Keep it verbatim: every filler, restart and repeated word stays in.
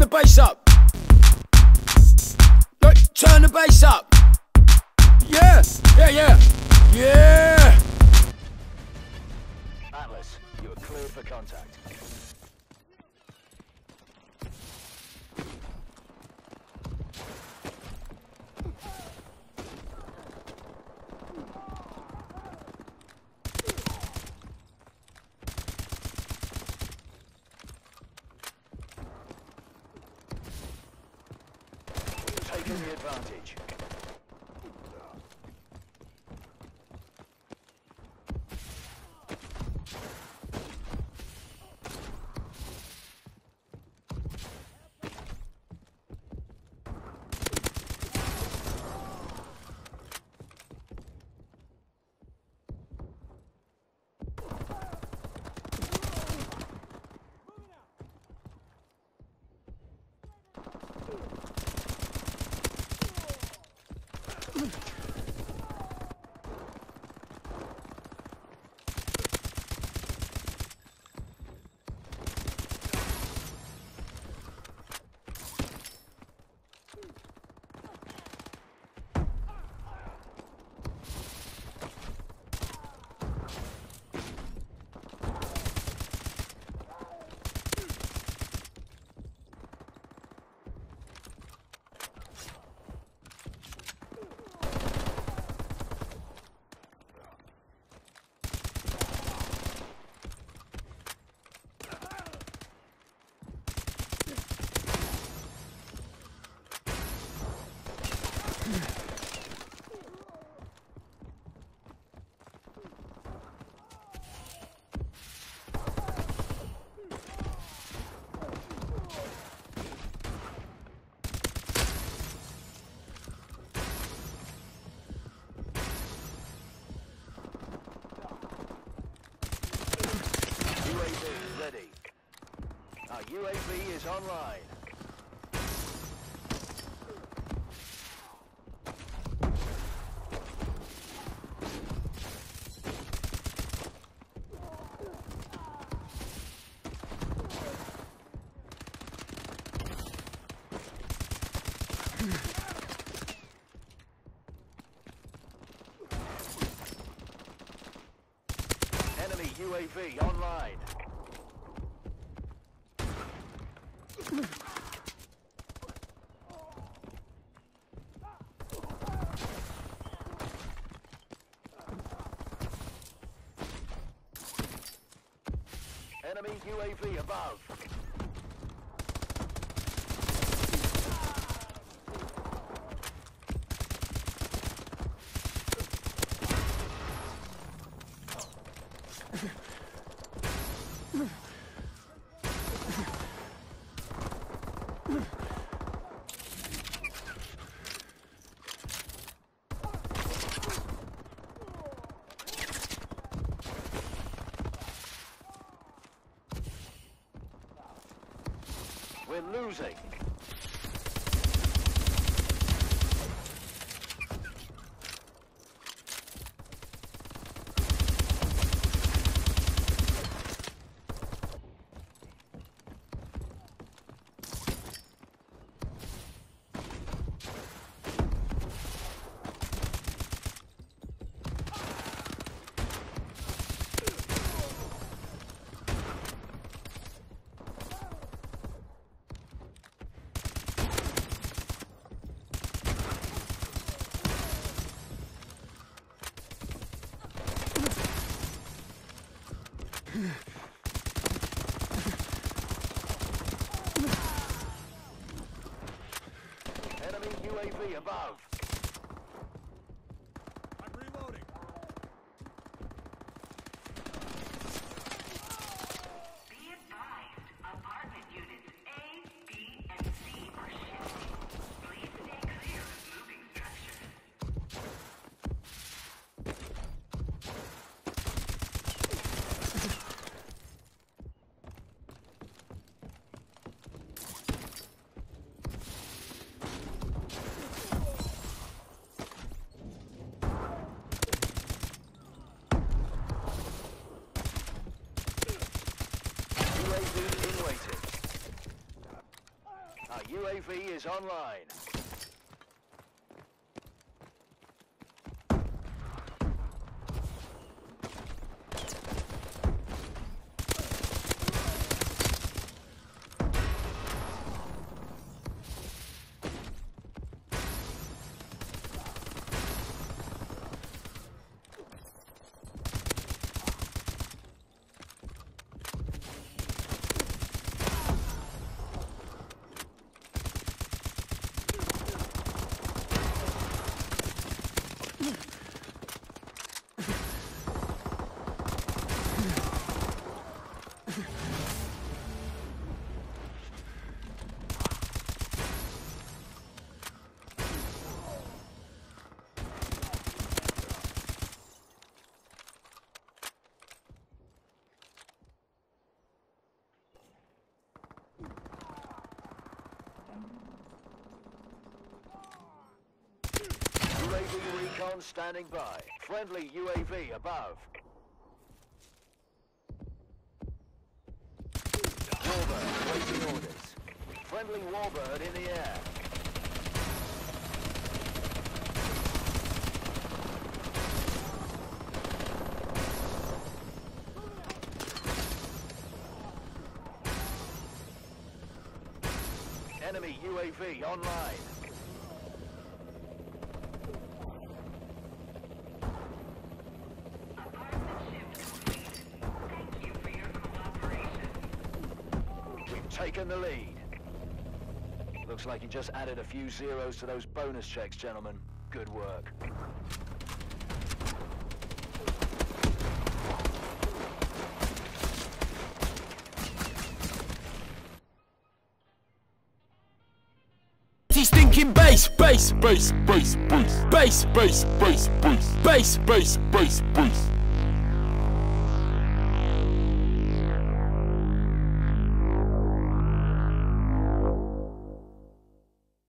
turn the bass up. Look, turn the bass up. Yeah, yeah, yeah, yeah. Atlas, you are clear for contact. Taking the advantage. Our U A V is online. Enemy U A V online. Enemy U A V above. We're losing. Enemy U A V above. I'm reloading. Be advised, apartment units A, B, and C are shifting. Please stay clear of moving structures. Our U A V is online. U A V recon standing by. Friendly U A V above. Warbird waiting orders. Friendly Warbird in the air. Enemy U A V online. Taken the lead. Looks like you just added a few zeros to those bonus checks, gentlemen. Good work. He's thinking bass, bass, bass, bass, bass, bass, bass, bass, bass, bass, bass, bass, bass.